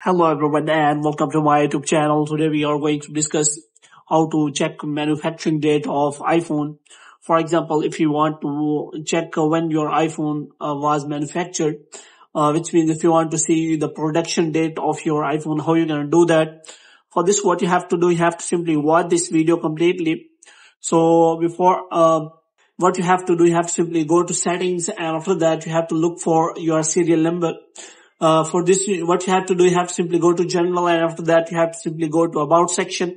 Hello everyone and welcome to my YouTube channel. Today we are going to discuss how to check manufacturing date of iPhone. For example, if you want to check when your iPhone was manufactured, which means if you want to see the production date of your iPhone, how you're going to do that. For this, what you have to do, you have to simply watch this video completely. So before what you have to do, you have to simply go to settings, and after that you have to look for your serial number. For this, what you have to do, you have to simply go to general, and after that you have to simply go to about section.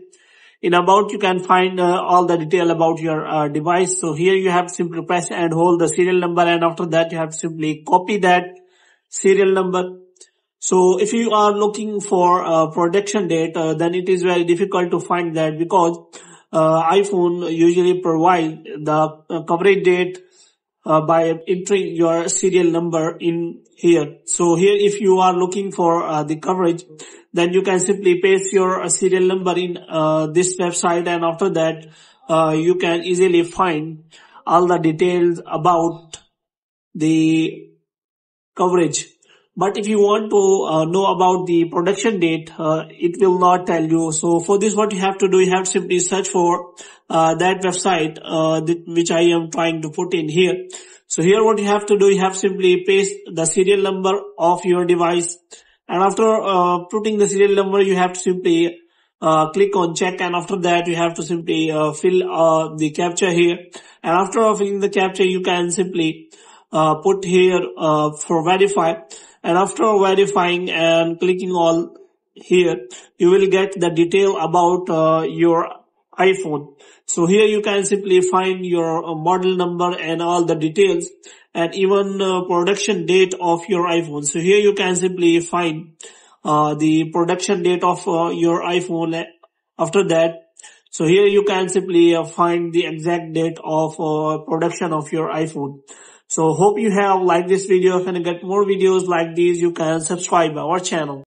In about, you can find all the detail about your device. So here you have to simply press and hold the serial number, and after that you have to simply copy that serial number. So if you are looking for production date, then it is very difficult to find that, because iPhone usually provide the coverage date by entering your serial number in here. So here, if you are looking for the coverage, then you can simply paste your serial number in this website, and after that you can easily find all the details about the coverage. But if you want to know about the production date, it will not tell you. So for this, what you have to do, you have to simply search for that website which I am trying to put in here. So here what you have to do, you have to simply paste the serial number of your device, and after putting the serial number, you have to simply click on check, and after that you have to simply fill the CAPTCHA here, and after filling the CAPTCHA you can simply put here for verify, and after verifying and clicking all here, you will get the detail about your iPhone. So here you can simply find your model number and all the details, and even production date of your iPhone. So here you can simply find the production date of your iPhone after that. So here you can simply find the exact date of production of your iPhone. So hope you have liked this video. If you want to get more videos like these, you can subscribe our channel.